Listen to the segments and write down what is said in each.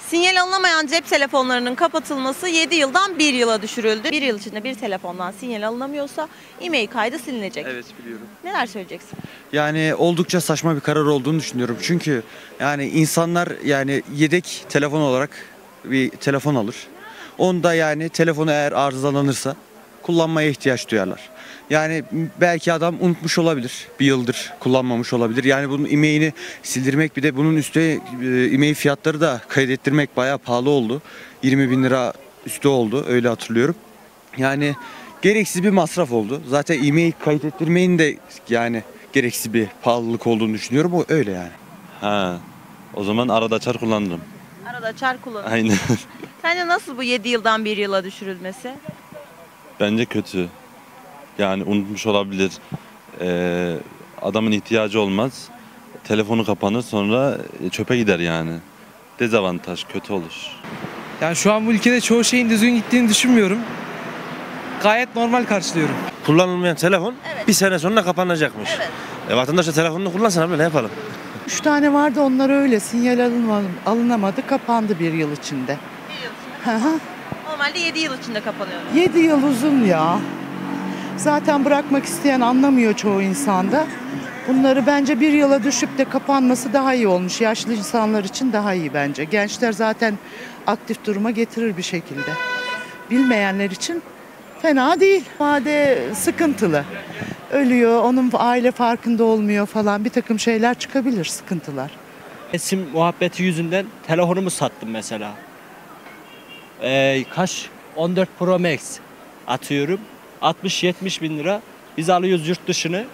Sinyal alınamayan cep telefonlarının kapatılması 7 yıldan 1 yıla düşürüldü. 1 yıl içinde bir telefondan sinyal alınamıyorsa IMEI kaydı silinecek. Evet, biliyorum. Neler söyleyeceksin? Yani oldukça saçma bir karar olduğunu düşünüyorum. Çünkü yani insanlar yani yedek telefon olarak bir telefon alır. Onda yani telefonu eğer arızalanırsa kullanmaya ihtiyaç duyarlar. Yani belki adam unutmuş olabilir. Bir yıldır kullanmamış olabilir. Yani bunun IMEI'ni sildirmek, bir de bunun üstüne IMEI fiyatları da kaydettirmek bayağı pahalı oldu. 20.000 lira üstü oldu, öyle hatırlıyorum. Yani gereksiz bir masraf oldu. Zaten IMEI kaydettirmeyin de yani gereksiz bir pahalılık olduğunu düşünüyorum. O öyle yani. Ha, o zaman arada açar kullanırım. Arada açar kullanırım. Aynen. Sence nasıl bu 7 yıldan 1 yıla düşürülmesi? Bence kötü. Yani unutmuş olabilir, adamın ihtiyacı olmaz, telefonu kapanır, sonra çöpe gider yani. Dezavantaj, kötü olur. Yani şu an bu ülkede çoğu şeyin düzgün gittiğini düşünmüyorum. Gayet normal karşılıyorum. Kullanılmayan telefon evet, bir sene sonra kapanacakmış. Evet. Vatandaş da telefonunu kullansın abi, ne yapalım? 3 tane vardı, onlar öyle sinyal alınamadı, kapandı 1 yıl içinde. 1 yıl içinde? Normalde 7 yıl içinde kapanıyor. 7 yıl uzun ya. Zaten bırakmak isteyen anlamıyor çoğu insanda. Bunları bence 1 yıla düşüp de kapanması daha iyi olmuş. Yaşlı insanlar için daha iyi bence. Gençler zaten aktif duruma getirir bir şekilde. Bilmeyenler için fena değil. Vade sıkıntılı. Ölüyor, onun aile farkında olmuyor falan. Bir takım şeyler çıkabilir, sıkıntılar. Sim muhabbeti yüzünden telefonumu sattım mesela. Kaç? 14 Pro Max atıyorum. 60-70.000 lira. Biz alıyoruz yurt dışını.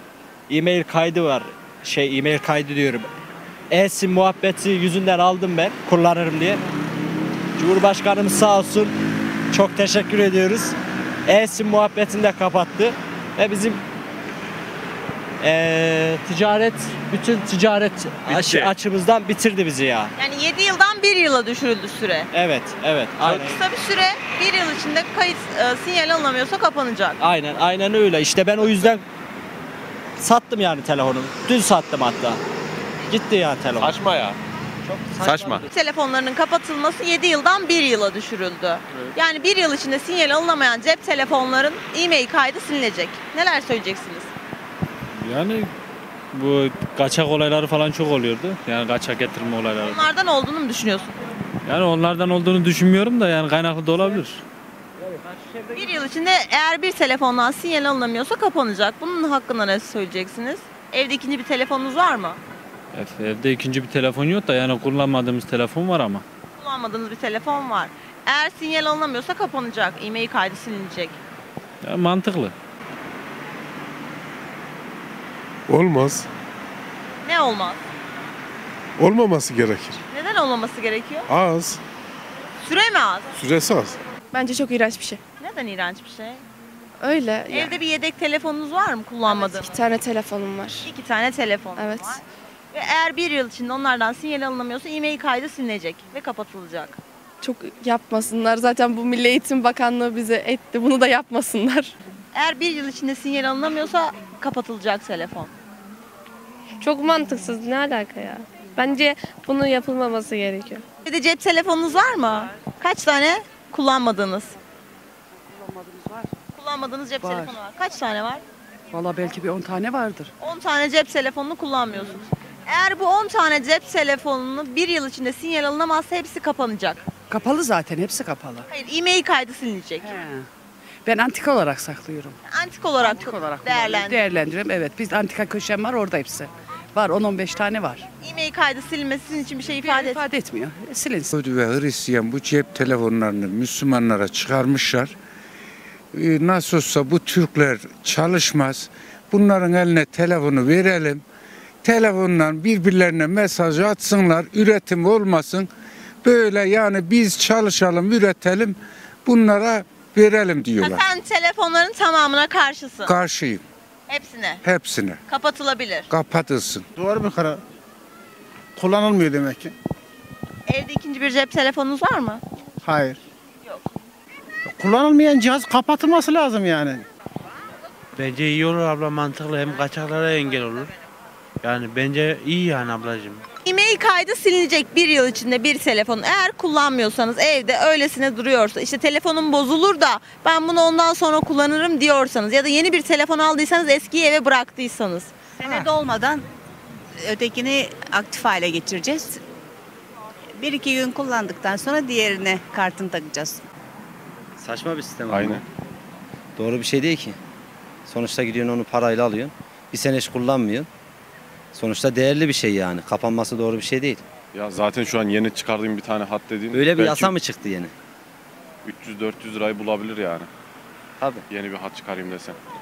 E-mail kaydı var. E-mail kaydı diyorum. E-sim muhabbeti yüzünden aldım ben. Kullanırım diye. Cumhurbaşkanımız sağ olsun. Çok teşekkür ediyoruz. E-sim muhabbetini de kapattı. Ve bizim bütün ticaret açımızdan bitirdi bizi ya. Yani 7 yıldan 1 yıla düşürüldü süre. Evet, evet. Çok kısa bir süre, 1 yıl içinde kayıt sinyal alınamıyorsa kapanacak. Aynen, aynen öyle. İşte ben o yüzden sattım yani telefonumu. Dün sattım hatta. Gitti yani telefon. Saçma ya. Çok saçma. Telefonlarının kapatılması 7 yıldan 1 yıla düşürüldü. Evet. Yani 1 yıl içinde sinyal alınamayan cep telefonların IMEI kaydı silinecek. Neler söyleyeceksiniz? Yani bu kaçak olayları falan çok oluyordu. Yani kaçak getirme olayları. Onlardan olduğunu mu düşünüyorsun? Yani onlardan olduğunu düşünmüyorum da yani kaynaklı da olabilir. 1 yıl içinde eğer bir telefondan sinyal alınamıyorsa kapanacak. Bunun hakkında ne söyleyeceksiniz? Evde ikinci bir telefonunuz var mı? Evde ikinci bir telefon yok da yani kullanmadığımız telefon var ama. Kullanmadığınız bir telefon var. Eğer sinyal alınamıyorsa kapanacak. IMEI kaydı silinecek. Ya mantıklı. Olmaz. Ne olmaz? Olmaması gerekir. Neden olmaması gerekiyor? Az. Süre mi az? Süresi az. Bence çok iğrenç bir şey. Neden iğrenç bir şey? Öyle. Evde yani bir yedek telefonunuz var mı kullanmadığınız? Evet, 2 tane telefonum var. 2 tane telefonum evet, var. Ve eğer 1 yıl içinde onlardan sinyal alınamıyorsa IMEI kaydı silinecek ve kapatılacak. Çok yapmasınlar. Zaten bu Milli Eğitim Bakanlığı bize etti. Bunu da yapmasınlar. Eğer 1 yıl içinde sinyal alınamıyorsa kapatılacak telefon. Çok mantıksız, ne alaka ya? Bence bunun yapılmaması gerekiyor. Bir de cep telefonunuz var mı? Kaç tane kullanmadığınız? Kullanmadığınız var. Kullanmadığınız cep telefonu var. Kaç tane var? Vallahi belki bir 10 tane vardır. 10 tane cep telefonunu kullanmıyorsunuz. Eğer bu 10 tane cep telefonunu 1 yıl içinde sinyal alınamazsa hepsi kapanacak. Kapalı zaten, hepsi kapalı. Hayır, IMEI kaydı silinecek. He. Ben antika olarak saklıyorum. Antik olarak değerlendiriyorum. Evet, biz antika köşem var, orada hepsi. Var, 10-15 tane var. IMEI kaydı silinmesi sizin için bir şey ifade etmiyor. Silinsin. Yahudi ve Hristiyan bu cep telefonlarını Müslümanlara çıkarmışlar. Nasıl olsa bu Türkler çalışmaz. Bunların eline telefonu verelim. Telefondan birbirlerine mesaj atsınlar, üretim olmasın. Böyle yani biz çalışalım, üretelim. Bunlara verelim diyorlar. Sen telefonların tamamına karşısın. Karşıyım. Hepsine? Hepsine. Kapatılabilir. Kapatılsın. Doğru bir karar. Kullanılmıyor demek ki. Evde ikinci bir cep telefonunuz var mı? Hayır. Yok. Kullanılmayan cihaz kapatılması lazım yani. Bence iyi olur abla, mantıklı. Hem kaçaklara engel olur. Yani bence iyi yani ablacığım. IMEI kaydı silinecek 1 yıl içinde bir telefon. Eğer kullanmıyorsanız, evde öylesine duruyorsa, işte telefonum bozulur da ben bunu ondan sonra kullanırım diyorsanız ya da yeni bir telefon aldıysanız, eskiyi eve bıraktıysanız. Senede olmadan ötekini aktif hale getireceğiz. 1-2 gün kullandıktan sonra diğerine kartını takacağız. Saçma bir sistem. Aynen. Doğru bir şey değil ki. Sonuçta gidiyorsun onu parayla alıyorsun. Bir sene hiç kullanmıyorsun. Sonuçta değerli bir şey yani. Kapanması doğru bir şey değil. Ya zaten şu an yeni çıkardığım bir tane hat dediğin... Öyle bir yasa mı çıktı yeni? 300-400 lirayı bulabilir yani. Tabii. Yeni bir hat çıkarayım desen.